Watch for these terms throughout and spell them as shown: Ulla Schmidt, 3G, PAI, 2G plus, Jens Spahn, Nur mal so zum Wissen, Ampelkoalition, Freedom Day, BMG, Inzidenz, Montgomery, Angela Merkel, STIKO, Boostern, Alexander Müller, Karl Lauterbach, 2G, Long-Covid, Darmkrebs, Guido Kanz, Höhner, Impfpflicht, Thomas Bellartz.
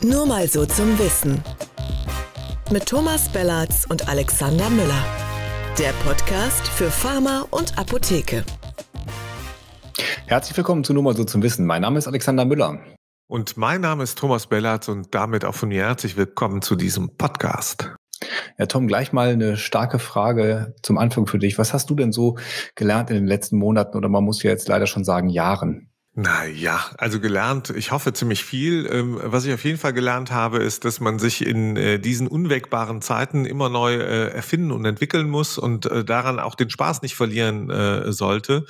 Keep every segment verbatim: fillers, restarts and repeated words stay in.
Nur mal so zum Wissen. Mit Thomas Bellartz und Alexander Müller. Der Podcast für Pharma und Apotheke. Herzlich willkommen zu Nur mal so zum Wissen. Mein Name ist Alexander Müller. Und mein Name ist Thomas Bellartz und damit auch von mir herzlich willkommen zu diesem Podcast. Ja, Tom, gleich mal eine starke Frage zum Anfang für dich. Was hast du denn so gelernt in den letzten Monaten oder man muss ja jetzt leider schon sagen Jahren? Naja, also gelernt, ich hoffe ziemlich viel. Was ich auf jeden Fall gelernt habe, ist, dass man sich in diesen unwägbaren Zeiten immer neu erfinden und entwickeln muss und daran auch den Spaß nicht verlieren sollte.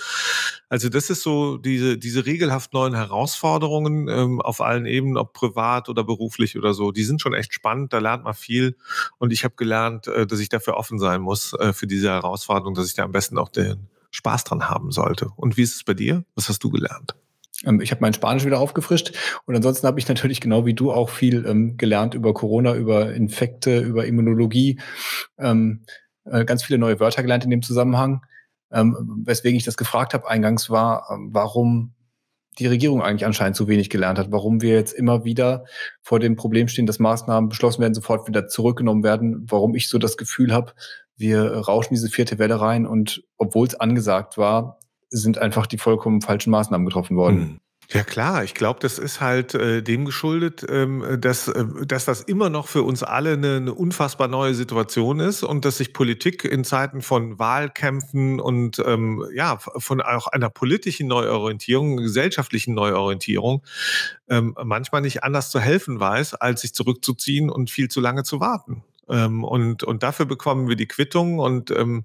Also das ist so diese, diese regelhaft neuen Herausforderungen auf allen Ebenen, ob privat oder beruflich oder so, die sind schon echt spannend, da lernt man viel und ich habe gelernt, dass ich dafür offen sein muss für diese Herausforderung, dass ich da am besten auch den Spaß dran haben sollte. Und wie ist es bei dir? Was hast du gelernt? Ich habe mein Spanisch wieder aufgefrischt und ansonsten habe ich natürlich genau wie du auch viel ähm, gelernt über Corona, über Infekte, über Immunologie, ähm, äh, ganz viele neue Wörter gelernt in dem Zusammenhang, ähm, weswegen ich das gefragt habe eingangs war, ähm, warum die Regierung eigentlich anscheinend zu wenig gelernt hat, warum wir jetzt immer wieder vor dem Problem stehen, dass Maßnahmen beschlossen werden, sofort wieder zurückgenommen werden, warum ich so das Gefühl habe, wir rauschen diese vierte Welle rein und obwohl es angesagt war, sind einfach die vollkommen falschen Maßnahmen getroffen worden. Hm. Ja klar, ich glaube, das ist halt äh, dem geschuldet, ähm, dass, äh, dass das immer noch für uns alle eine, eine unfassbar neue Situation ist und dass sich Politik in Zeiten von Wahlkämpfen und ähm, ja von auch einer politischen Neuorientierung, gesellschaftlichen Neuorientierung ähm, manchmal nicht anders zu helfen weiß, als sich zurückzuziehen und viel zu lange zu warten. Ähm, und, und dafür bekommen wir die Quittung und ähm,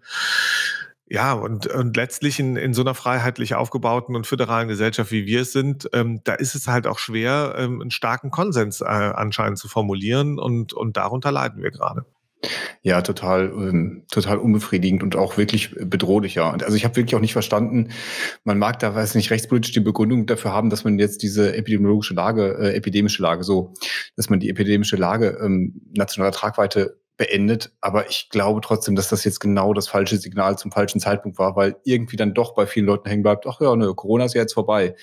Ja, und, und letztlich in, in so einer freiheitlich aufgebauten und föderalen Gesellschaft, wie wir es sind, ähm, da ist es halt auch schwer, ähm, einen starken Konsens äh, anscheinend zu formulieren und, und darunter leiden wir gerade. Ja, total, ähm, total unbefriedigend und auch wirklich bedrohlich, ja. Und also ich habe wirklich auch nicht verstanden, man mag da, weiß nicht, rechtspolitisch die Begründung dafür haben, dass man jetzt diese epidemiologische Lage, äh, epidemische Lage so, dass man die epidemische Lage ähm, nationaler Tragweite beendet, aber ich glaube trotzdem, dass das jetzt genau das falsche Signal zum falschen Zeitpunkt war, weil irgendwie dann doch bei vielen Leuten hängen bleibt, ach ja, ne, Corona ist ja jetzt vorbei.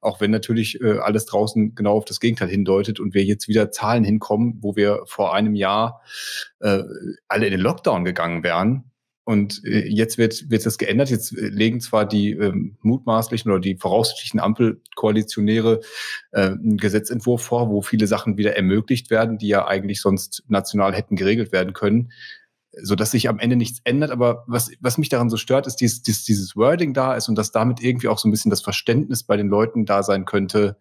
Auch wenn natürlich äh, alles draußen genau auf das Gegenteil hindeutet und wir jetzt wieder Zahlen hinkommen, wo wir vor einem Jahr äh, alle in den Lockdown gegangen wären. Und äh, jetzt wird wird das geändert. Jetzt legen zwar die äh, mutmaßlichen oder die voraussichtlichen Ampelkoalitionäre äh, einen Gesetzentwurf vor, wo viele Sachen wieder ermöglicht werden, die ja eigentlich sonst national hätten geregelt werden können, sodass sich am Ende nichts ändert. Aber was was mich daran so stört, ist, dass dieses, dieses Wording da ist und dass damit irgendwie auch so ein bisschen das Verständnis bei den Leuten da sein könnte.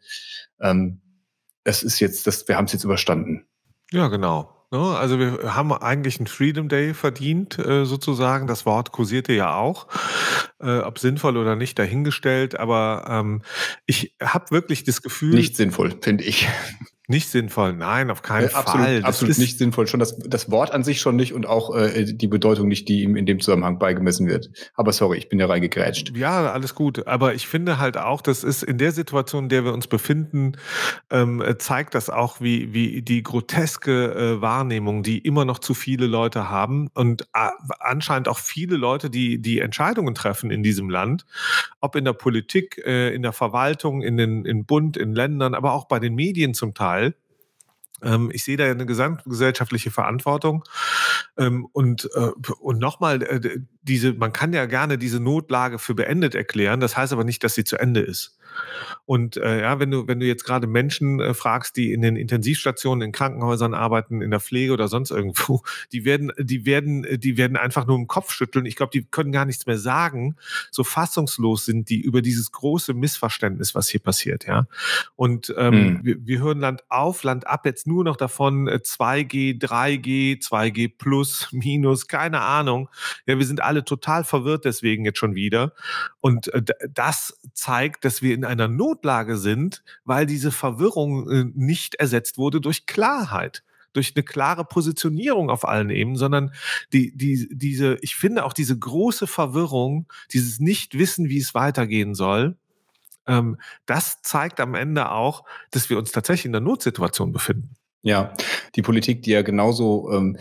Ähm, es ist jetzt, das, wir haben es jetzt überstanden. Ja, genau. Also wir haben eigentlich einen Freedom Day verdient, sozusagen. Das Wort kursierte ja auch, ob sinnvoll oder nicht, dahingestellt. Aber ähm, ich habe wirklich das Gefühl... Nicht sinnvoll, finde ich. Nicht sinnvoll, nein, auf keinen äh, absolut, Fall. Das absolut nicht sinnvoll. Schon das, das Wort an sich schon nicht und auch äh, die Bedeutung nicht, die ihm in dem Zusammenhang beigemessen wird. Aber sorry, ich bin ja reingegrätscht. Ja, alles gut. Aber ich finde halt auch, das ist in der Situation, in der wir uns befinden, ähm, zeigt das auch, wie, wie die groteske äh, Wahrnehmung, die immer noch zu viele Leute haben und äh, anscheinend auch viele Leute, die, die Entscheidungen treffen in diesem Land, ob in der Politik, äh, in der Verwaltung, in den in Bund, in Ländern, aber auch bei den Medien zum Teil. Ich sehe da eine gesamtgesellschaftliche Verantwortung und, und nochmal, diese, man kann ja gerne diese Notlage für beendet erklären, das heißt aber nicht, dass sie zu Ende ist. Und ja, wenn du, wenn du jetzt gerade Menschen fragst, die in den Intensivstationen, in Krankenhäusern arbeiten, in der Pflege oder sonst irgendwo, die werden, die werden, die werden einfach nur im Kopf schütteln. Ich glaube, die können gar nichts mehr sagen. So fassungslos sind die über dieses große Missverständnis, was hier passiert. Ja? Und ähm, hm. wir, wir hören Land auf, Land ab jetzt nur noch davon, zwei G, drei G, zwei G plus, minus, keine Ahnung. Ja, wir sind alle total verwirrt deswegen jetzt schon wieder. Und äh, das zeigt, dass wir in einer Notlage sind, weil diese Verwirrung äh, nicht ersetzt wurde durch Klarheit, durch eine klare Positionierung auf allen Ebenen, sondern die, die, diese, ich finde auch diese große Verwirrung, dieses Nichtwissen, wie es weitergehen soll, ähm, das zeigt am Ende auch, dass wir uns tatsächlich in einer Notsituation befinden. Ja, die Politik, die ja genauso ähm,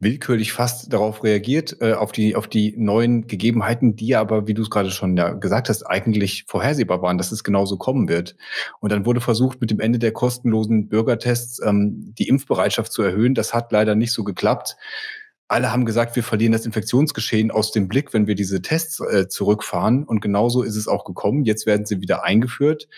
willkürlich fast darauf reagiert, äh, auf die auf die neuen Gegebenheiten, die aber, wie du es gerade schon ja, gesagt hast, eigentlich vorhersehbar waren, dass es genauso kommen wird. Und dann wurde versucht, mit dem Ende der kostenlosen Bürgertests ähm, die Impfbereitschaft zu erhöhen. Das hat leider nicht so geklappt. Alle haben gesagt, wir verlieren das Infektionsgeschehen aus dem Blick, wenn wir diese Tests äh, zurückfahren. Und genauso ist es auch gekommen. Jetzt werden sie wieder eingeführt,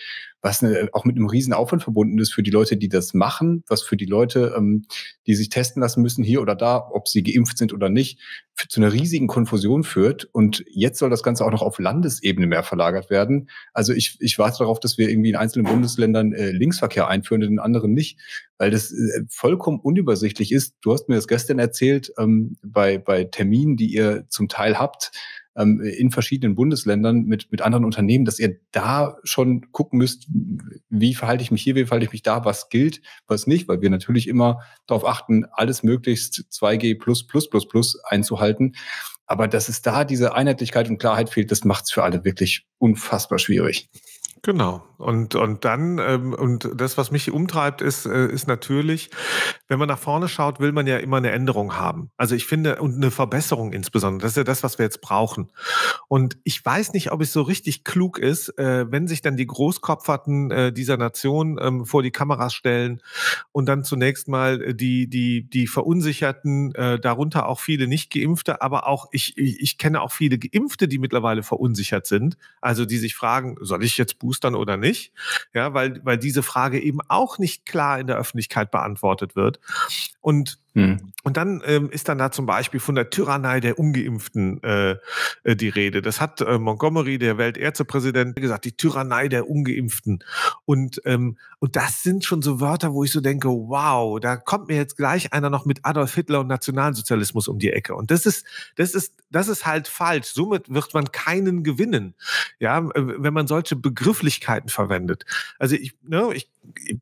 was eine, auch mit einem riesen Aufwand verbunden ist für die Leute, die das machen, was für die Leute, ähm, die sich testen lassen müssen, hier oder da, ob sie geimpft sind oder nicht, für, zu einer riesigen Konfusion führt. Und jetzt soll das Ganze auch noch auf Landesebene mehr verlagert werden. Also ich, ich warte darauf, dass wir irgendwie in einzelnen Bundesländern äh, Linksverkehr einführen und in anderen nicht, weil das äh, vollkommen unübersichtlich ist. Du hast mir das gestern erzählt, ähm, Bei, bei Terminen, die ihr zum Teil habt, ähm, in verschiedenen Bundesländern mit, mit anderen Unternehmen, dass ihr da schon gucken müsst, wie verhalte ich mich hier, wie verhalte ich mich da, was gilt, was nicht, weil wir natürlich immer darauf achten, alles möglichst zwei G plus plus plus plus einzuhalten. Aber dass es da diese Einheitlichkeit und Klarheit fehlt, das macht es für alle wirklich unfassbar schwierig. Genau. Und, und dann, ähm, und das, was mich umtreibt, ist, äh, ist natürlich, wenn man nach vorne schaut, will man ja immer eine Änderung haben. Also ich finde, und eine Verbesserung insbesondere. Das ist ja das, was wir jetzt brauchen. Und ich weiß nicht, ob es so richtig klug ist, äh, wenn sich dann die Großkopferten äh, dieser Nation ähm, vor die Kameras stellen und dann zunächst mal die, die, die Verunsicherten, äh, darunter auch viele Nicht-Geimpfte, aber auch, ich, ich kenne auch viele Geimpfte, die mittlerweile verunsichert sind. Also die sich fragen, soll ich jetzt boostern oder nicht? Ja, weil, weil diese Frage eben auch nicht klar in der Öffentlichkeit beantwortet wird. Und Hm. Und dann ähm, ist dann da zum Beispiel von der Tyrannei der Ungeimpften äh, die Rede. Das hat äh, Montgomery, der Weltärztepräsident, gesagt, die Tyrannei der Ungeimpften. Und, ähm, und das sind schon so Wörter, wo ich so denke, wow, da kommt mir jetzt gleich einer noch mit Adolf Hitler und Nationalsozialismus um die Ecke. Und das ist, das ist, das ist halt falsch. Somit wird man keinen gewinnen, ja, wenn man solche Begrifflichkeiten verwendet. Also ich, ne, ich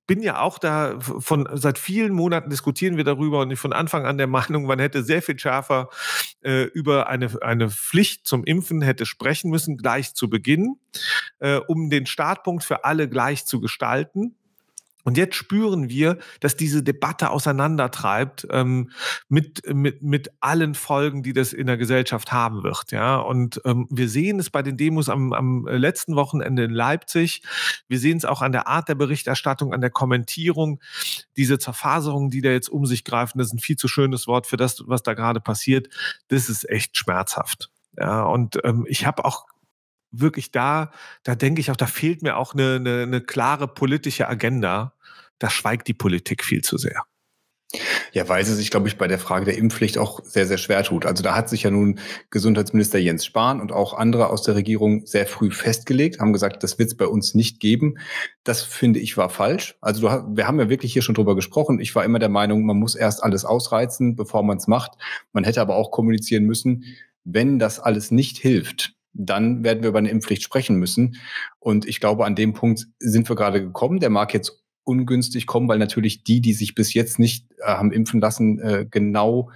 bin ja auch da, von seit vielen Monaten diskutieren wir darüber und ich von Anfang an der Meinung, man hätte sehr viel schärfer äh, über eine, eine Pflicht zum Impfen hätte sprechen müssen, gleich zu Beginn, äh, um den Startpunkt für alle gleich zu gestalten. Und jetzt spüren wir, dass diese Debatte auseinandertreibt ähm, mit, mit, mit allen Folgen, die das in der Gesellschaft haben wird. Ja? Und ähm, wir sehen es bei den Demos am, am letzten Wochenende in Leipzig. Wir sehen es auch an der Art der Berichterstattung, an der Kommentierung. Diese Zerfaserungen, die da jetzt um sich greifen, das ist ein viel zu schönes Wort für das, was da gerade passiert. Das ist echt schmerzhaft. Ja? Und ähm, ich habe auch wirklich da, da denke ich auch, da fehlt mir auch eine, eine, eine klare politische Agenda. Da schweigt die Politik viel zu sehr. Ja, weil sie sich, glaube ich, bei der Frage der Impfpflicht auch sehr, sehr schwer tut. Also da hat sich ja nun Gesundheitsminister Jens Spahn und auch andere aus der Regierung sehr früh festgelegt, haben gesagt, das wird es bei uns nicht geben. Das, finde ich, war falsch. Also du, wir haben ja wirklich hier schon drüber gesprochen. Ich war immer der Meinung, man muss erst alles ausreizen, bevor man es macht. Man hätte aber auch kommunizieren müssen, wenn das alles nicht hilft, dann werden wir über eine Impfpflicht sprechen müssen. Und ich glaube, an dem Punkt sind wir gerade gekommen. Der mag jetzt ungünstig kommen, weil natürlich die, die sich bis jetzt nicht äh, haben impfen lassen, äh, genau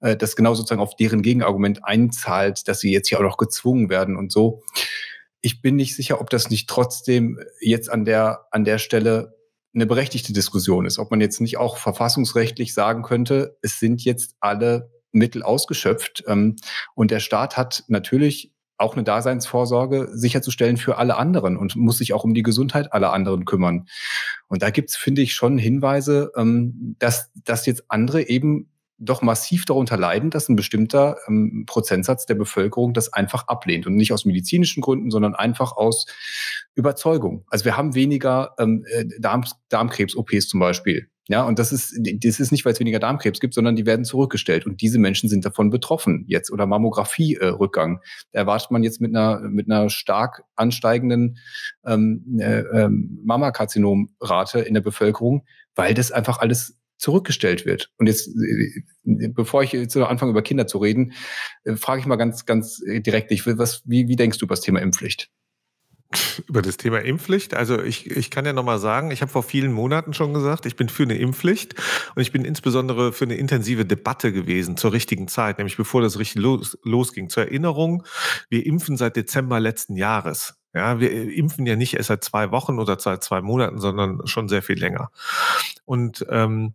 äh, das genau sozusagen auf deren Gegenargument einzahlt, dass sie jetzt hier auch noch gezwungen werden und so. Ich bin nicht sicher, ob das nicht trotzdem jetzt an der an der Stelle eine berechtigte Diskussion ist, ob man jetzt nicht auch verfassungsrechtlich sagen könnte, es sind jetzt alle Mittel ausgeschöpft ähm, und der Staat hat natürlich auch eine Daseinsvorsorge sicherzustellen für alle anderen und muss sich auch um die Gesundheit aller anderen kümmern. Und da gibt's, finde ich, schon Hinweise, dass, dass jetzt andere eben doch massiv darunter leiden, dass ein bestimmter ähm, Prozentsatz der Bevölkerung das einfach ablehnt. Und nicht aus medizinischen Gründen, sondern einfach aus Überzeugung. Also wir haben weniger ähm, Darm, Darmkrebs-O Ps zum Beispiel. Ja, und das ist, das ist nicht, weil es weniger Darmkrebs gibt, sondern die werden zurückgestellt. Und diese Menschen sind davon betroffen jetzt. Oder Mammographie-Rückgang. Da erwartet man jetzt mit einer, mit einer stark ansteigenden ähm, äh, äh, Mamakarzinom-Rate in der Bevölkerung, weil das einfach alles zurückgestellt wird. Und jetzt, bevor ich jetzt anfange, über Kinder zu reden, frage ich mal ganz, ganz direkt dich, was, wie, wie denkst du über das Thema Impfpflicht? Über das Thema Impfpflicht? Also ich, ich kann ja nochmal sagen, ich habe vor vielen Monaten schon gesagt, ich bin für eine Impfpflicht und ich bin insbesondere für eine intensive Debatte gewesen zur richtigen Zeit, nämlich bevor das richtig los, losging. Zur Erinnerung, wir impfen seit Dezember letzten Jahres. Ja, wir impfen ja nicht erst seit zwei Wochen oder seit zwei Monaten, sondern schon sehr viel länger. Und ähm,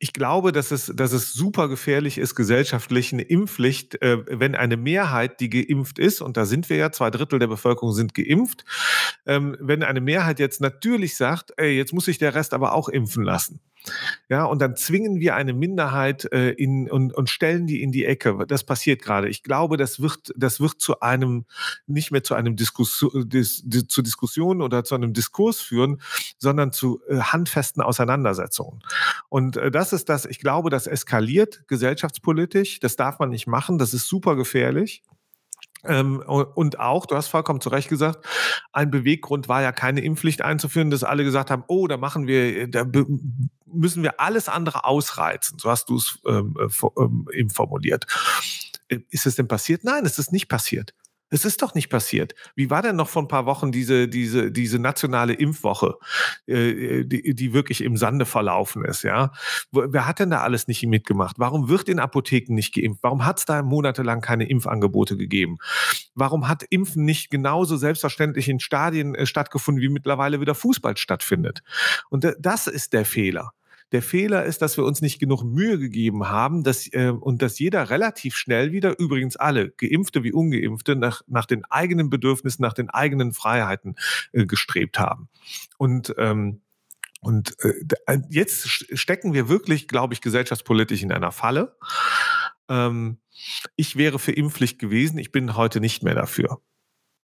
Ich glaube, dass es, dass es super gefährlich ist, gesellschaftlich eine Impfpflicht, äh, wenn eine Mehrheit, die geimpft ist, und da sind wir ja, zwei Drittel der Bevölkerung sind geimpft, ähm, wenn eine Mehrheit jetzt natürlich sagt, ey, jetzt muss sich der Rest aber auch impfen lassen. Ja, und dann zwingen wir eine Minderheit äh, in, und, und stellen die in die Ecke. Das passiert gerade. Ich glaube, das wird, das wird zu einem, nicht mehr zu einem Diskus, dis, dis, zu Diskussionen oder zu einem Diskurs führen, sondern zu äh, handfesten Auseinandersetzungen. Und äh, das ist das, ich glaube, das eskaliert gesellschaftspolitisch. Das darf man nicht machen. Das ist super gefährlich. Ähm, und auch, du hast vollkommen zu Recht gesagt, ein Beweggrund war ja keine Impfpflicht einzuführen, dass alle gesagt haben, oh, da machen wir, da müssen wir alles andere ausreizen. So hast du es ähm, eben formuliert. Ist es denn passiert? Nein, es ist nicht passiert. Es ist doch nicht passiert. Wie war denn noch vor ein paar Wochen diese, diese, diese nationale Impfwoche, äh, die, die wirklich im Sande verlaufen ist? Ja? Wer hat denn da alles nicht mitgemacht? Warum wird in Apotheken nicht geimpft? Warum hat es da monatelang keine Impfangebote gegeben? Warum hat Impfen nicht genauso selbstverständlich in Stadien äh, stattgefunden, wie mittlerweile wieder Fußball stattfindet? Und das ist der Fehler. Der Fehler ist, dass wir uns nicht genug Mühe gegeben haben, dass, äh, und dass jeder relativ schnell wieder, übrigens alle, Geimpfte wie Ungeimpfte, nach, nach den eigenen Bedürfnissen, nach den eigenen Freiheiten äh, gestrebt haben. Und, ähm, und äh, jetzt stecken wir wirklich, glaube ich, gesellschaftspolitisch in einer Falle. Ähm, ich wäre für Impfpflicht gewesen, ich bin heute nicht mehr dafür.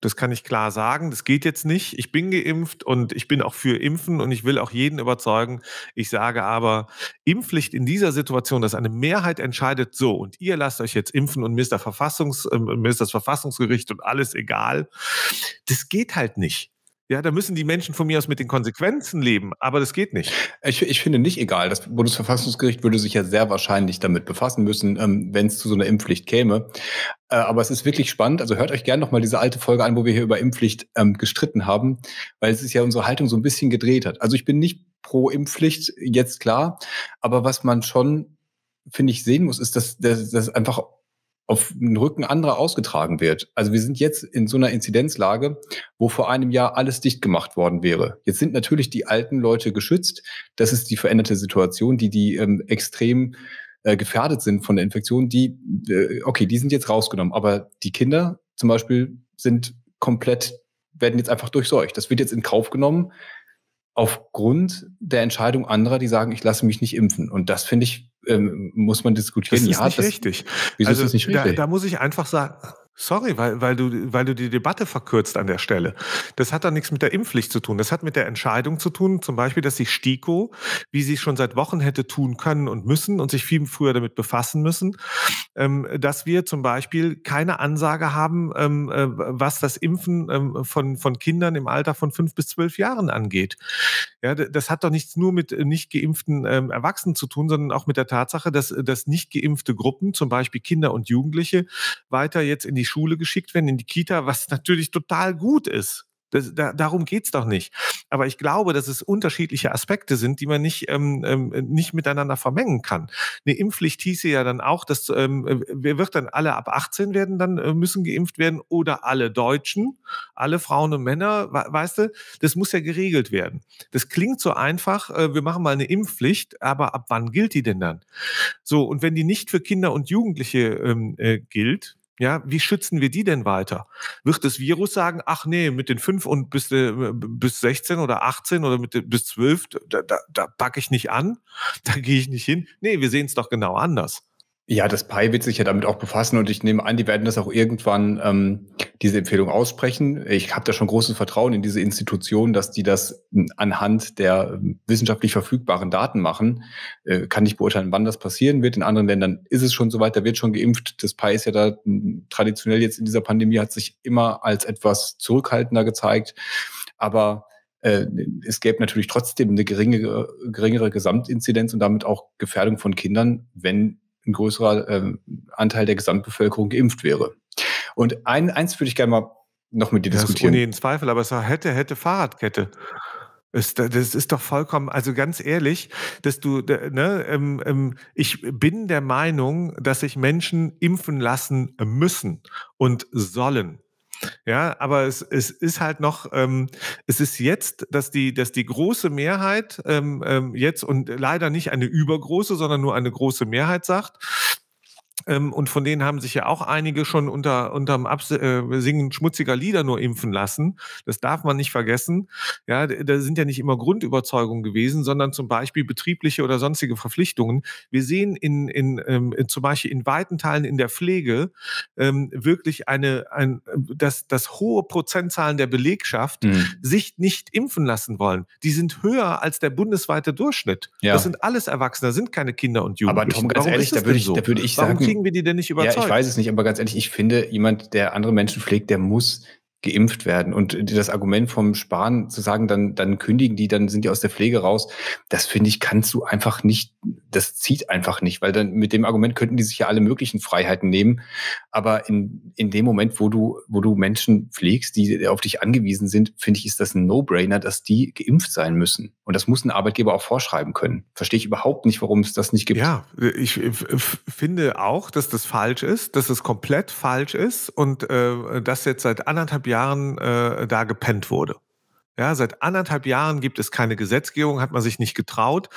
Das kann ich klar sagen, das geht jetzt nicht. Ich bin geimpft und ich bin auch für Impfen und ich will auch jeden überzeugen. Ich sage aber, Impfpflicht in dieser Situation, dass eine Mehrheit entscheidet, so und ihr lasst euch jetzt impfen und mir ist, der Verfassungs, äh, mir ist das Verfassungsgericht und alles egal, das geht halt nicht. Ja, da müssen die Menschen von mir aus mit den Konsequenzen leben, aber das geht nicht. Ich, ich finde nicht egal. Das Bundesverfassungsgericht würde sich ja sehr wahrscheinlich damit befassen müssen, ähm, wenn es zu so einer Impfpflicht käme. Äh, aber es ist wirklich spannend. Also hört euch gerne nochmal diese alte Folge an, wo wir hier über Impfpflicht ähm, gestritten haben, weil es ist ja unsere Haltung so ein bisschen gedreht hat. Also ich bin nicht pro Impfpflicht, jetzt klar. Aber was man schon, finde ich, sehen muss, ist, dass das einfach auf den Rücken anderer ausgetragen wird. Also wir sind jetzt in so einer Inzidenzlage, wo vor einem Jahr alles dicht gemacht worden wäre. Jetzt sind natürlich die alten Leute geschützt. Das ist die veränderte Situation, die die ähm, extrem äh, gefährdet sind von der Infektion. Die, äh, okay, die sind jetzt rausgenommen, aber die Kinder zum Beispiel sind komplett, werden jetzt einfach durchseucht. Das wird jetzt in Kauf genommen aufgrund der Entscheidung anderer, die sagen, ich lasse mich nicht impfen. Und das finde ich, Ähm, muss man diskutieren. Das ist ja, nicht das, richtig. Wieso also, ist das nicht richtig? Da, da muss ich einfach sagen, sorry, weil, weil, du, weil du die Debatte verkürzt an der Stelle. Das hat dann nichts mit der Impfpflicht zu tun. Das hat mit der Entscheidung zu tun, zum Beispiel, dass die STIKO, wie sie schon seit Wochen hätte tun können und müssen und sich viel früher damit befassen müssen, ähm, dass wir zum Beispiel keine Ansage haben, ähm, äh, was das Impfen ähm, von, von Kindern im Alter von fünf bis zwölf Jahren angeht. Ja, das hat doch nichts nur mit nicht geimpften ähm, Erwachsenen zu tun, sondern auch mit der Tatsache, dass, dass nicht geimpfte Gruppen, zum Beispiel Kinder und Jugendliche, weiter jetzt in die Schule geschickt werden, in die Kita, was natürlich total gut ist. Das, da, darum geht es doch nicht. Aber ich glaube, dass es unterschiedliche Aspekte sind, die man nicht, ähm, ähm, nicht miteinander vermengen kann. Eine Impfpflicht hieße ja dann auch, dass ähm, wird dann alle ab achtzehn werden, dann äh, müssen geimpft werden oder alle Deutschen, alle Frauen und Männer, we weißt du, das muss ja geregelt werden. Das klingt so einfach, äh, wir machen mal eine Impfpflicht, aber ab wann gilt die denn dann? So, und wenn die nicht für Kinder und Jugendliche ähm, äh, gilt, ja, wie schützen wir die denn weiter? Wird das Virus sagen, ach nee, mit den fünf und bis, äh, bis sechzehn oder achtzehn oder mit, bis zwölf, da, da, da packe ich nicht an, da gehe ich nicht hin. Nee, wir sehen es doch genau anders. Ja, das P A I wird sich ja damit auch befassen und ich nehme an, die werden das auch irgendwann ähm, diese Empfehlung aussprechen. Ich habe da schon großes Vertrauen in diese Institution, dass die das anhand der wissenschaftlich verfügbaren Daten machen. Äh, kann nicht beurteilen, wann das passieren wird. In anderen Ländern ist es schon soweit, da wird schon geimpft. Das P A I ist ja da traditionell jetzt in dieser Pandemie, hat sich immer als etwas zurückhaltender gezeigt. Aber äh, es gäbe natürlich trotzdem eine geringere, geringere Gesamtinzidenz und damit auch Gefährdung von Kindern, wenn ein größerer äh, Anteil der Gesamtbevölkerung geimpft wäre. Und ein, eins würde ich gerne mal noch mit dir das diskutieren. Ohne jeden Zweifel, aber es war hätte, hätte Fahrradkette. Das, das ist doch vollkommen, also ganz ehrlich, dass du, ne, ähm, ähm, ich bin der Meinung, dass sich Menschen impfen lassen müssen und sollen. Ja, aber es, es ist halt noch, ähm, es ist jetzt, dass die, dass die große Mehrheit ähm, ähm, jetzt und leider nicht eine übergroße, sondern nur eine große Mehrheit sagt, ähm, und von denen haben sich ja auch einige schon unter unterm Abs äh, Singen schmutziger Lieder nur impfen lassen. Das darf man nicht vergessen. Ja, da sind ja nicht immer Grundüberzeugungen gewesen, sondern zum Beispiel betriebliche oder sonstige Verpflichtungen. Wir sehen in, in, ähm, in zum Beispiel in weiten Teilen in der Pflege ähm, wirklich eine, ein, dass, dass hohe Prozentzahlen der Belegschaft mhm. sich nicht impfen lassen wollen. Die sind höher als der bundesweite Durchschnitt. Ja. Das sind alles Erwachsene, das sind keine Kinder und Jugendliche. Aber Tom, ganz Warum ehrlich, da würde ich, so? da würde ich sagen, kriegen wir die denn nicht überzeugt? Ja, ich weiß es nicht, aber ganz ehrlich, ich finde, jemand, der andere Menschen pflegt, der muss geimpft werden. Und das Argument vom Spahn zu sagen, dann, dann kündigen die, dann sind die aus der Pflege raus, das finde ich, kannst du einfach nicht, das zieht einfach nicht, weil dann mit dem Argument könnten die sich ja alle möglichen Freiheiten nehmen. Aber in, in dem Moment, wo du, wo du Menschen pflegst, die auf dich angewiesen sind, finde ich, ist das ein No-Brainer, dass die geimpft sein müssen. Und das muss ein Arbeitgeber auch vorschreiben können. Verstehe ich überhaupt nicht, warum es das nicht gibt. Ja, ich finde auch, dass das falsch ist, dass es komplett falsch ist und äh, das jetzt seit anderthalb Jahren Jahren äh, da gepennt wurde. Ja, seit anderthalb Jahren gibt es keine Gesetzgebung, hat man sich nicht getraut.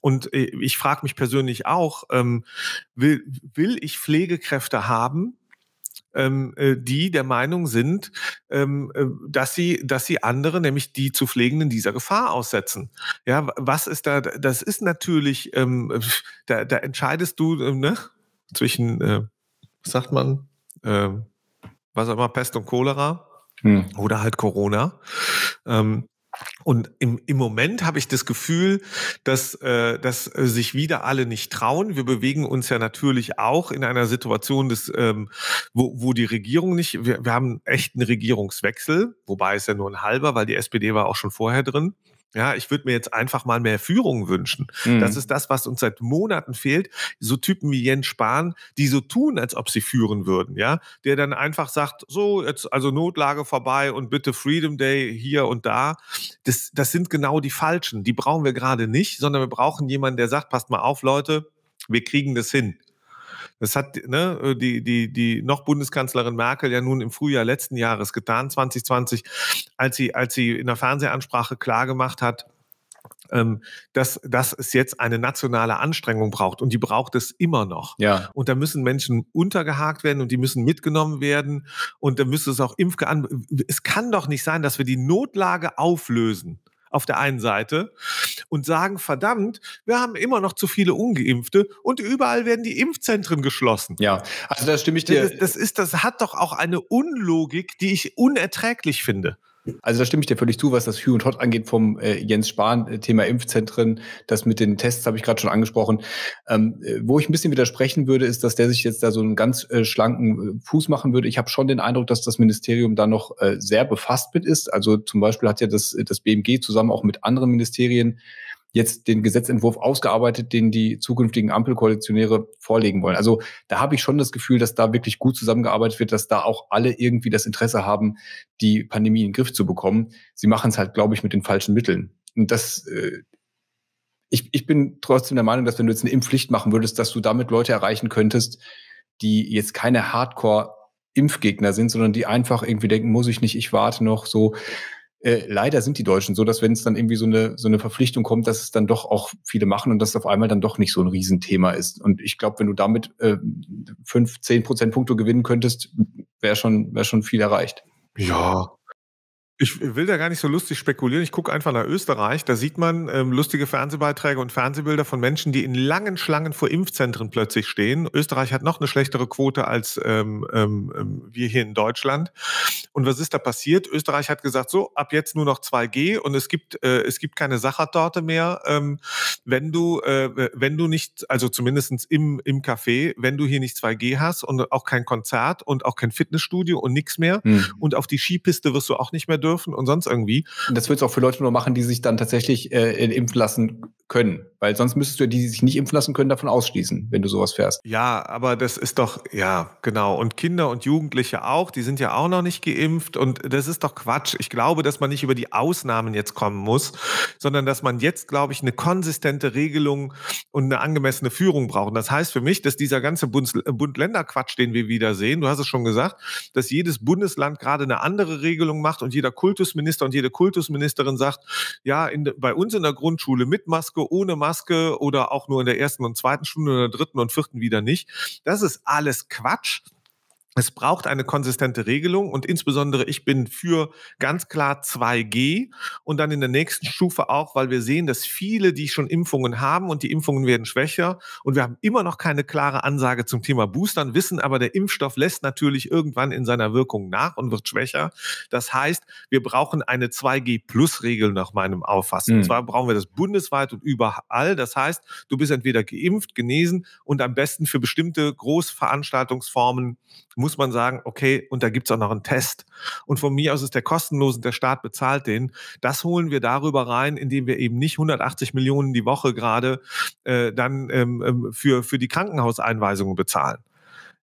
Und äh, ich frage mich persönlich auch, ähm, will, will ich Pflegekräfte haben, ähm, äh, die der Meinung sind, ähm, äh, dass sie, dass sie andere, nämlich die zu Pflegenden, dieser Gefahr aussetzen? Ja, was ist da? Das ist natürlich, ähm, da, da entscheidest du äh, ne? zwischen, äh, was sagt man, äh, was auch immer, Pest und Cholera. Hm. Oder halt Corona. Ähm, und im, im Moment habe ich das Gefühl, dass, äh, dass sich wieder alle nicht trauen. Wir bewegen uns ja natürlich auch in einer Situation, des, ähm, wo, wo die Regierung nicht, wir, wir haben echt einen Regierungswechsel, wobei es ja nur ein halber, weil die S P D war auch schon vorher drin. Ja, ich würde mir jetzt einfach mal mehr Führung wünschen. Mhm. Das ist das, was uns seit Monaten fehlt. So Typen wie Jens Spahn, die so tun, als ob sie führen würden, ja, der dann einfach sagt, so, jetzt also Notlage vorbei und bitte Freedom Day hier und da. Das, das sind genau die Falschen. Die brauchen wir gerade nicht, sondern wir brauchen jemanden, der sagt, passt mal auf, Leute, wir kriegen das hin. Das hat ne, die, die, die noch Bundeskanzlerin Merkel ja nun im Frühjahr letzten Jahres getan, zwanzig zwanzig, als sie, als sie in der Fernsehansprache klargemacht hat, ähm, dass, dass es jetzt eine nationale Anstrengung braucht. Und die braucht es immer noch. Ja. Und da müssen Menschen untergehakt werden und die müssen mitgenommen werden. Und da müsste es auch Impfgeanbieter. Es kann doch nicht sein, dass wir die Notlage auflösen auf der einen Seite und sagen, verdammt, wir haben immer noch zu viele Ungeimpfte und überall werden die Impfzentren geschlossen. Ja, also da stimme ich dir. Das, das, ist, das hat doch auch eine Unlogik, die ich unerträglich finde. Also da stimme ich dir völlig zu, was das Hü und Hot angeht vom äh, Jens Spahn, äh, Thema Impfzentren, das mit den Tests habe ich gerade schon angesprochen. Ähm, äh, wo ich ein bisschen widersprechen würde, ist, dass der sich jetzt da so einen ganz äh, schlanken äh, Fuß machen würde. Ich habe schon den Eindruck, dass das Ministerium da noch äh, sehr befasst mit ist. Also zum Beispiel hat ja das, das B M G zusammen auch mit anderen Ministerien jetzt den Gesetzentwurf ausgearbeitet, den die zukünftigen Ampelkoalitionäre vorlegen wollen. Also da habe ich schon das Gefühl, dass da wirklich gut zusammengearbeitet wird, dass da auch alle irgendwie das Interesse haben, die Pandemie in den Griff zu bekommen. Sie machen es halt, glaube ich, mit den falschen Mitteln. Und das, äh, ich, ich bin trotzdem der Meinung, dass wenn du jetzt eine Impfpflicht machen würdest, dass du damit Leute erreichen könntest, die jetzt keine Hardcore-Impfgegner sind, sondern die einfach irgendwie denken, muss ich nicht, ich warte noch so. Äh, leider sind die Deutschen so, dass wenn es dann irgendwie so eine, so eine Verpflichtung kommt, dass es dann doch auch viele machen und dass es auf einmal dann doch nicht so ein Riesenthema ist. Und ich glaube, wenn du damit äh, fünf, zehn Prozentpunkte gewinnen könntest, wäre schon, wär schon viel erreicht. Ja. Ich will da gar nicht so lustig spekulieren. Ich gucke einfach nach Österreich. Da sieht man ähm, lustige Fernsehbeiträge und Fernsehbilder von Menschen, die in langen Schlangen vor Impfzentren plötzlich stehen. Österreich hat noch eine schlechtere Quote als ähm, ähm, wir hier in Deutschland. Und was ist da passiert? Österreich hat gesagt, so, ab jetzt nur noch zwei G und es gibt, äh, es gibt keine Sachertorte mehr, ähm, wenn du, äh, wenn du nicht, also zumindest im, im Café, wenn du hier nicht zwei G hast und auch kein Konzert und auch kein Fitnessstudio und nichts mehr. Mhm. Und auf die Skipiste wirst du auch nicht mehr dürfen. Und sonst irgendwie. Und das wird es auch für Leute nur machen, die sich dann tatsächlich äh, impfen lassen können. Weil sonst müsstest du ja die, die sich nicht impfen lassen können, davon ausschließen, wenn du sowas fährst. Ja, aber das ist doch, ja, genau. Und Kinder und Jugendliche auch, die sind ja auch noch nicht geimpft. Und das ist doch Quatsch. Ich glaube, dass man nicht über die Ausnahmen jetzt kommen muss, sondern dass man jetzt, glaube ich, eine konsistente Regelung und eine angemessene Führung braucht. Und das heißt für mich, dass dieser ganze Bund-Länder-Quatsch, den wir wieder sehen, du hast es schon gesagt, dass jedes Bundesland gerade eine andere Regelung macht und jeder Kultusminister und jede Kultusministerin sagt, ja, in, bei uns in der Grundschule mit Maske, ohne Maske oder auch nur in der ersten und zweiten Stunde oder dritten und vierten wieder nicht. Das ist alles Quatsch. Es braucht eine konsistente Regelung und insbesondere ich bin für ganz klar zwei G und dann in der nächsten Stufe auch, weil wir sehen, dass viele, die schon Impfungen haben und die Impfungen werden schwächer und wir haben immer noch keine klare Ansage zum Thema Boostern, wissen aber, der Impfstoff lässt natürlich irgendwann in seiner Wirkung nach und wird schwächer. Das heißt, wir brauchen eine zwei G plus Regel nach meinem Auffassen. Mhm. Und zwar brauchen wir das bundesweit und überall. Das heißt, du bist entweder geimpft, genesen und am besten für bestimmte Großveranstaltungsformen muss man sagen, okay, und da gibt es auch noch einen Test. Und von mir aus ist der kostenlos und der Staat bezahlt den. Das holen wir darüber rein, indem wir eben nicht hundertachtzig Millionen die Woche gerade äh, dann ähm, für, für die Krankenhauseinweisungen bezahlen.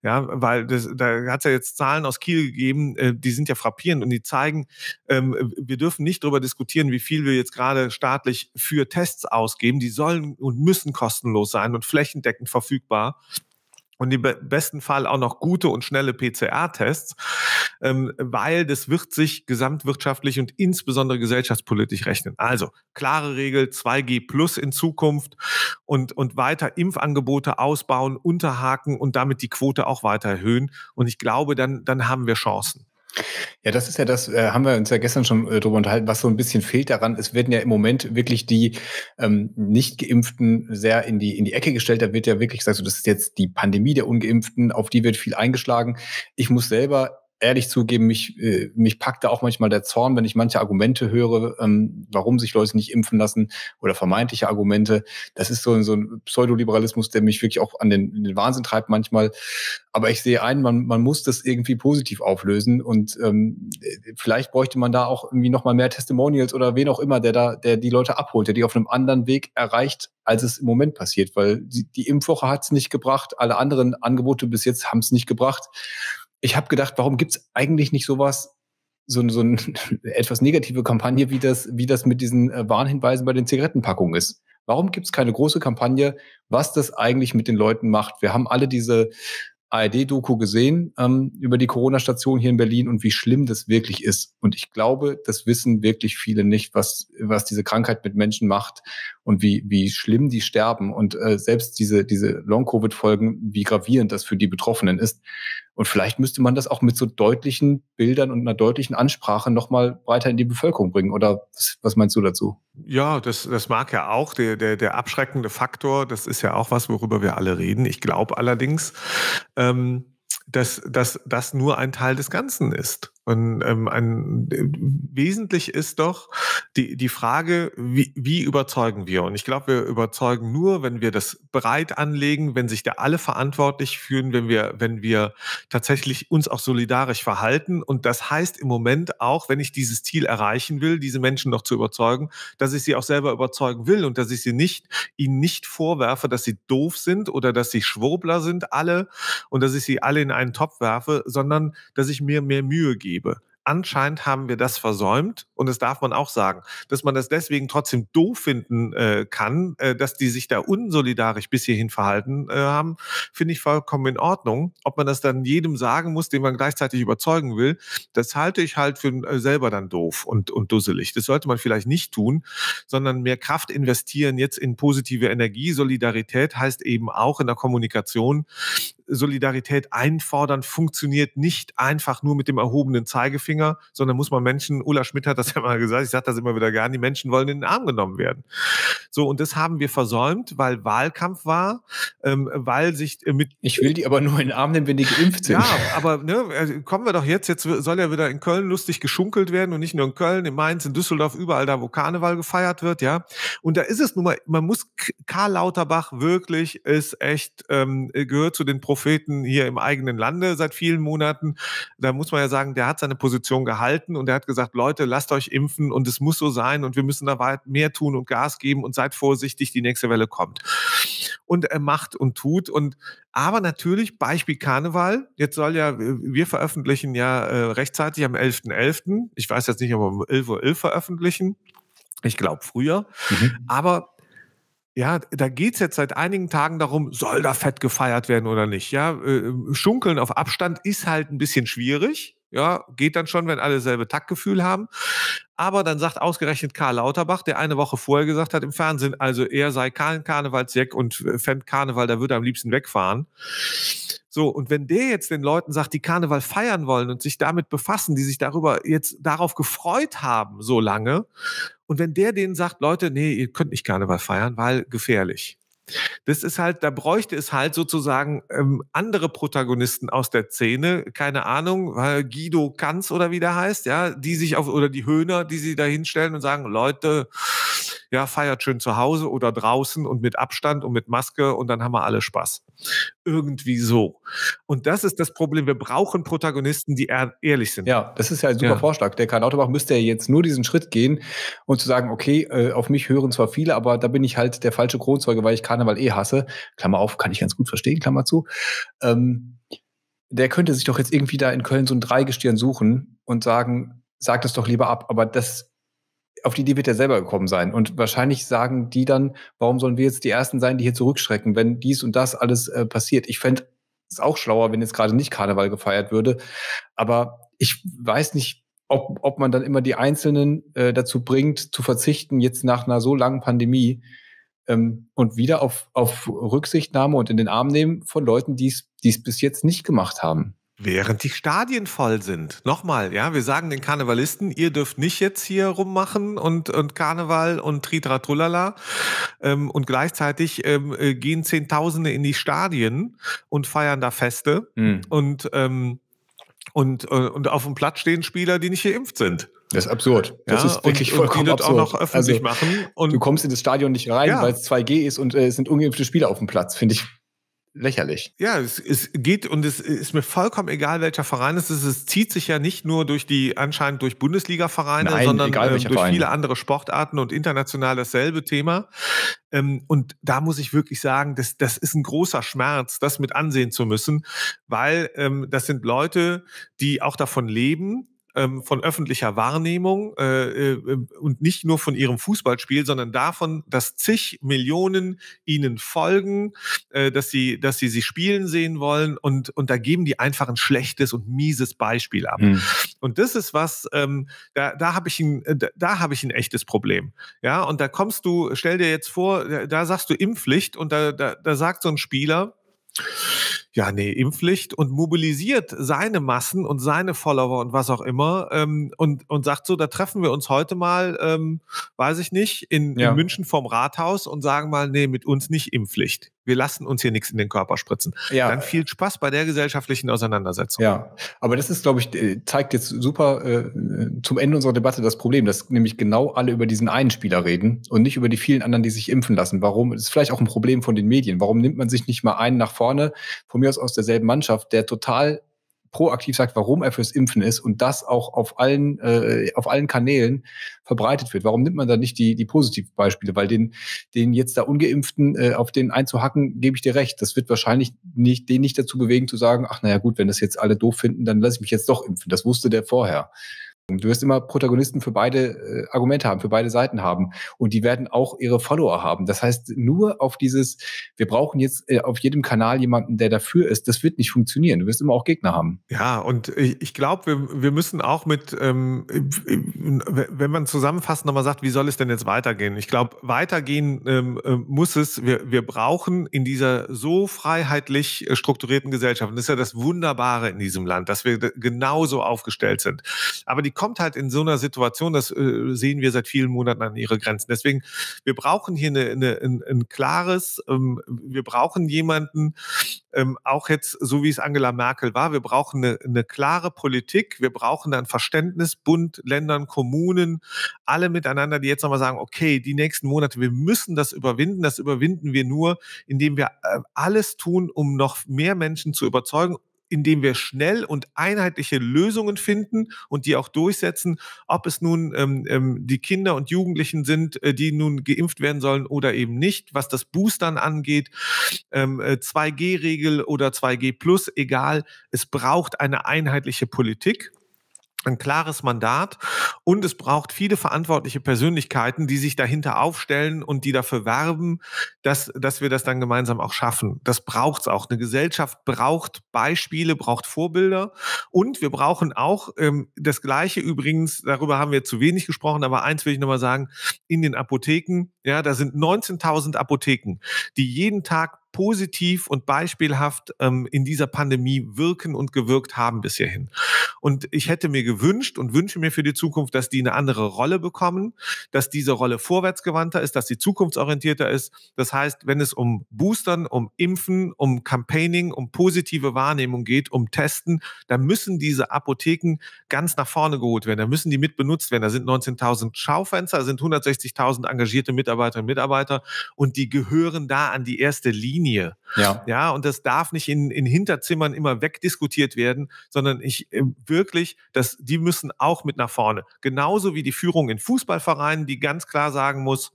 Ja, weil das, da hat es ja jetzt Zahlen aus Kiel gegeben, äh, die sind ja frappierend und die zeigen, ähm, wir dürfen nicht darüber diskutieren, wie viel wir jetzt gerade staatlich für Tests ausgeben. Die sollen und müssen kostenlos sein und flächendeckend verfügbar. Und im besten Fall auch noch gute und schnelle P C R-Tests, ähm, weil das wird sich gesamtwirtschaftlich und insbesondere gesellschaftspolitisch rechnen. Also klare Regel, zwei G plus in Zukunft und, und weiter Impfangebote ausbauen, unterhaken und damit die Quote auch weiter erhöhen. Und ich glaube, dann, dann haben wir Chancen. Ja, das ist ja das, äh, haben wir uns ja gestern schon äh, drüber unterhalten, was so ein bisschen fehlt daran. Es werden ja im Moment wirklich die ähm, Nicht-Geimpften sehr in die in die Ecke gestellt. Da wird ja wirklich gesagt, so, das ist jetzt die Pandemie der Ungeimpften, auf die wird viel eingeschlagen. Ich muss selber ehrlich zugeben, mich, äh, mich packt da auch manchmal der Zorn, wenn ich manche Argumente höre, ähm, warum sich Leute nicht impfen lassen oder vermeintliche Argumente. Das ist so, so ein Pseudoliberalismus, der mich wirklich auch an den, den Wahnsinn treibt manchmal. Aber ich sehe ein, man, man muss das irgendwie positiv auflösen und ähm, vielleicht bräuchte man da auch irgendwie nochmal mehr Testimonials oder wen auch immer, der da, der die Leute abholt, der die auf einem anderen Weg erreicht, als es im Moment passiert. Weil die, die Impfwoche hat es nicht gebracht, alle anderen Angebote bis jetzt haben es nicht gebracht. Ich habe gedacht, warum gibt es eigentlich nicht sowas, so, so eine etwas negative Kampagne, wie das, wie das mit diesen Warnhinweisen bei den Zigarettenpackungen ist? Warum gibt es keine große Kampagne, was das eigentlich mit den Leuten macht? Wir haben alle diese A R D-Doku gesehen ähm, über die Corona-Station hier in Berlin und wie schlimm das wirklich ist. Und ich glaube, das wissen wirklich viele nicht, was was diese Krankheit mit Menschen macht und wie wie schlimm die sterben und äh, selbst diese diese Long-Covid-Folgen, wie gravierend das für die Betroffenen ist. Und vielleicht müsste man das auch mit so deutlichen Bildern und einer deutlichen Ansprache nochmal breiter in die Bevölkerung bringen. Oder was, was meinst du dazu? Ja, das, das mag ja auch. Der, der, der abschreckende Faktor, das ist ja auch was, worüber wir alle reden. Ich glaube allerdings, ähm, dass das nur ein Teil des Ganzen ist. Und ähm, ein, wesentlich ist doch die, die Frage, wie, wie überzeugen wir? Und ich glaube, wir überzeugen nur, wenn wir das breit anlegen, wenn sich da alle verantwortlich fühlen, wenn wir, wenn wir tatsächlich uns auch solidarisch verhalten. Und das heißt im Moment auch, wenn ich dieses Ziel erreichen will, diese Menschen noch zu überzeugen, dass ich sie auch selber überzeugen will und dass ich sie nicht, ihnen nicht vorwerfe, dass sie doof sind oder dass sie Schwurbler sind, alle, und dass ich sie alle in einen Topf werfe, sondern dass ich mir mehr Mühe gebe. Anscheinend haben wir das versäumt und das darf man auch sagen, dass man das deswegen trotzdem doof finden äh, kann, äh, dass die sich da unsolidarisch bis hierhin verhalten äh, haben, finde ich vollkommen in Ordnung. Ob man das dann jedem sagen muss, den man gleichzeitig überzeugen will, das halte ich halt für äh, selber dann doof und, und dusselig. Das sollte man vielleicht nicht tun, sondern mehr Kraft investieren jetzt in positive Energie. Solidarität heißt eben auch in der Kommunikation, Solidarität einfordern funktioniert nicht einfach nur mit dem erhobenen Zeigefinger, sondern muss man Menschen, Ulla Schmidt hat das ja mal gesagt, ich sage das immer wieder gern, die Menschen wollen in den Arm genommen werden. So, und das haben wir versäumt, weil Wahlkampf war, ähm, weil sich mit... Ich will die aber nur in den Arm nehmen, wenn die geimpft sind. Ja, aber ne, kommen wir doch jetzt, jetzt soll ja wieder in Köln lustig geschunkelt werden und nicht nur in Köln, in Mainz, in Düsseldorf, überall da, wo Karneval gefeiert wird, ja. Und da ist es nun mal, man muss, Karl Lauterbach wirklich ist echt, ähm, gehört zu den Profis hier im eigenen Lande seit vielen Monaten. Da muss man ja sagen, der hat seine Position gehalten und der hat gesagt, Leute, lasst euch impfen und es muss so sein und wir müssen da weit mehr tun und Gas geben und seid vorsichtig, die nächste Welle kommt. Und er macht und tut. Und aber natürlich, Beispiel Karneval, jetzt soll ja, wir veröffentlichen ja äh, rechtzeitig am elften elften Ich weiß jetzt nicht, ob wir um elf Uhr elf veröffentlichen. Ich glaube früher. Mhm. Aber ja, da geht es jetzt seit einigen Tagen darum, soll da fett gefeiert werden oder nicht. Ja, äh, Schunkeln auf Abstand ist halt ein bisschen schwierig. Ja, geht dann schon, wenn alle dasselbe Taktgefühl haben. Aber dann sagt ausgerechnet Karl Lauterbach, der eine Woche vorher gesagt hat im Fernsehen, also er sei kein Karnevalsjack und fände Karneval, da würde er am liebsten wegfahren. So, und wenn der jetzt den Leuten sagt, die Karneval feiern wollen und sich damit befassen, die sich darüber jetzt darauf gefreut haben so lange, und wenn der denen sagt, Leute, nee, ihr könnt nicht Karneval feiern, weil gefährlich. Das ist halt, da bräuchte es halt sozusagen ähm, andere Protagonisten aus der Szene, keine Ahnung, äh, Guido Kanz oder wie der heißt, ja, die sich auf, oder die Höhner, die sie da hinstellen und sagen, Leute, ja, feiert schön zu Hause oder draußen und mit Abstand und mit Maske und dann haben wir alle Spaß. Irgendwie so. Und das ist das Problem. Wir brauchen Protagonisten, die ehrlich sind. Ja, das ist ja ein super ja. Vorschlag. Der Karl Lauterbach müsste ja jetzt nur diesen Schritt gehen und zu sagen, okay, auf mich hören zwar viele, aber da bin ich halt der falsche Kronzeuge, weil ich Karneval eh hasse. Klammer auf, kann ich ganz gut verstehen, Klammer zu. Ähm, der könnte sich doch jetzt irgendwie da in Köln so ein Dreigestirn suchen und sagen, sag das doch lieber ab. Aber das auf die Idee wird er selber gekommen sein. Und wahrscheinlich sagen die dann, warum sollen wir jetzt die Ersten sein, die hier zurückschrecken, wenn dies und das alles äh, passiert. Ich fände es auch schlauer, wenn jetzt gerade nicht Karneval gefeiert würde. Aber ich weiß nicht, ob, ob man dann immer die Einzelnen äh, dazu bringt, zu verzichten, jetzt nach einer so langen Pandemie ähm, und wieder auf, auf Rücksichtnahme und in den Arm nehmen von Leuten, die es bis jetzt nicht gemacht haben. Während die Stadien voll sind. Nochmal, ja, wir sagen den Karnevalisten, ihr dürft nicht jetzt hier rummachen und, und Karneval und Tritra Trullala. Ähm, und gleichzeitig ähm, gehen Zehntausende in die Stadien und feiern da Feste. Mhm. Und, ähm, und, und auf dem Platz stehen Spieler, die nicht geimpft sind. Das ist absurd. Das ja, ist wirklich und, vollkommen und die absurd. Auch noch öffentlich also, machen. Und du kommst in das Stadion nicht rein, ja. weil es zwei G ist und äh, es sind ungeimpfte Spieler auf dem Platz, finde ich. Lächerlich. Ja, es, es geht und es ist mir vollkommen egal, welcher Verein es ist. Es zieht sich ja nicht nur durch die, anscheinend durch Bundesliga-Vereine, Nein, sondern egal, ähm, durch Verein. viele andere Sportarten und international dasselbe Thema. Ähm, und da muss ich wirklich sagen, das, das ist ein großer Schmerz, das mit ansehen zu müssen, weil ähm, das sind Leute, die auch davon leben, von öffentlicher Wahrnehmung äh, und nicht nur von ihrem Fußballspiel, sondern davon, dass zig Millionen ihnen folgen, äh, dass sie, dass sie sie spielen sehen wollen und, und da geben die einfach ein schlechtes und mieses Beispiel ab. Mhm. Und das ist was, ähm, da, da habe ich, da hab ich ein echtes Problem. Ja, und da kommst du, stell dir jetzt vor, da, da sagst du Impfpflicht und da, da, da sagt so ein Spieler, ja, nee, Impfpflicht und mobilisiert seine Massen und seine Follower und was auch immer ähm, und, und sagt so, da treffen wir uns heute mal, ähm, weiß ich nicht, in, ja. in München vorm Rathaus und sagen mal, nee, mit uns nicht Impfpflicht. Wir lassen uns hier nichts in den Körper spritzen. Ja. Dann viel Spaß bei der gesellschaftlichen Auseinandersetzung. Ja, aber das ist, glaube ich, zeigt jetzt super äh, zum Ende unserer Debatte das Problem, dass nämlich genau alle über diesen einen Spieler reden und nicht über die vielen anderen, die sich impfen lassen. Warum? Das ist vielleicht auch ein Problem von den Medien. Warum nimmt man sich nicht mal einen nach vorne, von mir aus aus derselben Mannschaft, der total proaktiv sagt, warum er fürs Impfen ist und das auch auf allen äh, auf allen Kanälen verbreitet wird. Warum nimmt man da nicht die die positiven Beispiele? Weil den den jetzt da Ungeimpften äh, auf den einzuhacken, gebe ich dir recht. Das wird wahrscheinlich nicht den nicht dazu bewegen zu sagen, ach naja gut, wenn das jetzt alle doof finden, dann lasse ich mich jetzt doch impfen. Das wusste der vorher. Und du wirst immer Protagonisten für beide äh, Argumente haben, für beide Seiten haben. Und die werden auch ihre Follower haben. Das heißt, nur auf dieses, wir brauchen jetzt äh, auf jedem Kanal jemanden, der dafür ist, das wird nicht funktionieren. Du wirst immer auch Gegner haben. Ja, und ich, ich glaube, wir, wir müssen auch mit, ähm, wenn man zusammenfassend nochmal sagt, wie soll es denn jetzt weitergehen? Ich glaube, weitergehen ähm, muss es. Wir, wir brauchen in dieser so freiheitlich strukturierten Gesellschaft, und das ist ja das Wunderbare in diesem Land, dass wir genauso aufgestellt sind. Aber die kommt halt in so einer Situation, das äh, sehen wir seit vielen Monaten an ihre Grenzen. Deswegen, wir brauchen hier eine, eine, ein, ein klares, ähm, wir brauchen jemanden, ähm, auch jetzt, so wie es Angela Merkel war, wir brauchen eine, eine klare Politik, wir brauchen ein Verständnis, Bund, Ländern, Kommunen, alle miteinander, die jetzt nochmal sagen, okay, die nächsten Monate, wir müssen das überwinden, das überwinden wir nur, indem wir äh, alles tun, um noch mehr Menschen zu überzeugen indem wir schnell und einheitliche Lösungen finden und die auch durchsetzen, ob es nun ähm, die Kinder und Jugendlichen sind, die nun geimpft werden sollen oder eben nicht, was das Boostern angeht, ähm, zwei G Regel oder zwei G plus, egal, es braucht eine einheitliche Politik, ein klares Mandat und es braucht viele verantwortliche Persönlichkeiten, die sich dahinter aufstellen und die dafür werben, dass, dass wir das dann gemeinsam auch schaffen. Das braucht es auch. Eine Gesellschaft braucht Beispiele, braucht Vorbilder und wir brauchen auch ähm, das Gleiche übrigens, darüber haben wir zu wenig gesprochen, aber eins will ich nochmal sagen, in den Apotheken, ja, da sind neunzehntausend Apotheken, die jeden Tag positiv und beispielhaft ähm, in dieser Pandemie wirken und gewirkt haben bis hierhin. Und ich hätte mir gewünscht und wünsche mir für die Zukunft, dass die eine andere Rolle bekommen, dass diese Rolle vorwärtsgewandter ist, dass sie zukunftsorientierter ist. Das heißt, wenn es um Boostern, um Impfen, um Campaigning, um positive Wahrnehmung geht, um Testen, dann müssen diese Apotheken ganz nach vorne geholt werden. Da müssen die mit benutzt werden. Da sind neunzehntausend Schaufenster, da sind hundertsechzigtausend engagierte Mitarbeiterinnen und Mitarbeiter und die gehören da an die erste Linie. Linie. Ja. Ja, und das darf nicht in, in Hinterzimmern immer wegdiskutiert werden, sondern ich wirklich, dass die müssen auch mit nach vorne. Genauso wie die Führung in Fußballvereinen, die ganz klar sagen muss,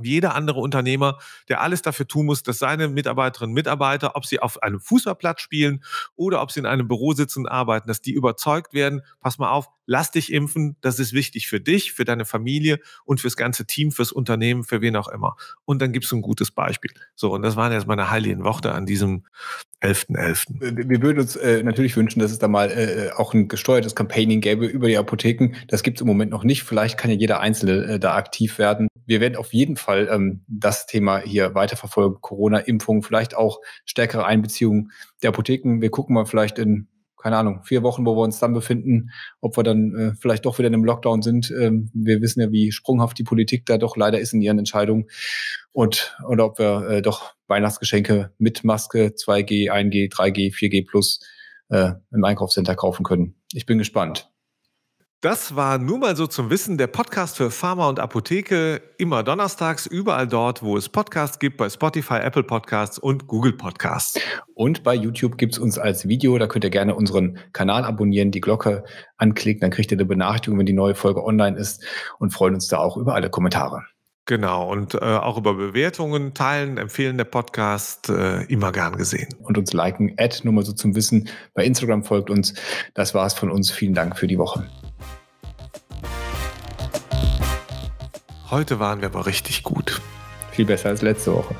wie jeder andere Unternehmer, der alles dafür tun muss, dass seine Mitarbeiterinnen und Mitarbeiter, ob sie auf einem Fußballplatz spielen oder ob sie in einem Büro sitzen und arbeiten, dass die überzeugt werden, pass mal auf, lass dich impfen, das ist wichtig für dich, für deine Familie und fürs ganze Team, fürs Unternehmen, für wen auch immer. Und dann gibst du ein gutes Beispiel. So, und das waren jetzt meine heiligen Worte an diesem elften elften Wir würden uns äh, natürlich wünschen, dass es da mal äh, auch ein gesteuertes Campaigning gäbe über die Apotheken. Das gibt es im Moment noch nicht. Vielleicht kann ja jeder Einzelne äh, da aktiv werden. Wir werden auf jeden Fall ähm, das Thema hier weiterverfolgen. Corona-Impfung, vielleicht auch stärkere Einbeziehung der Apotheken. Wir gucken mal vielleicht in, keine Ahnung, vier Wochen, wo wir uns dann befinden, ob wir dann äh, vielleicht doch wieder in einem Lockdown sind. Ähm, wir wissen ja, wie sprunghaft die Politik da doch leider ist in ihren Entscheidungen. Und oder ob wir äh, doch Weihnachtsgeschenke mit Maske, zwei G, ein G, drei G, vier G plus äh, im Einkaufscenter kaufen können. Ich bin gespannt. Das war Nur mal so zum Wissen, der Podcast für Pharma und Apotheke, immer donnerstags, überall dort, wo es Podcasts gibt, bei Spotify, Apple Podcasts und Google Podcasts. Und bei YouTube gibt es uns als Video, da könnt ihr gerne unseren Kanal abonnieren, die Glocke anklicken, dann kriegt ihr eine Benachrichtigung, wenn die neue Folge online ist und freuen uns da auch über alle Kommentare. Genau, und äh, auch über Bewertungen, Teilen, Empfehlen der Podcast, äh, immer gern gesehen. Und uns liken, at nur mal so zum Wissen, bei Instagram folgt uns. Das war's von uns, vielen Dank für die Woche. Heute waren wir aber richtig gut. Viel besser als letzte Woche.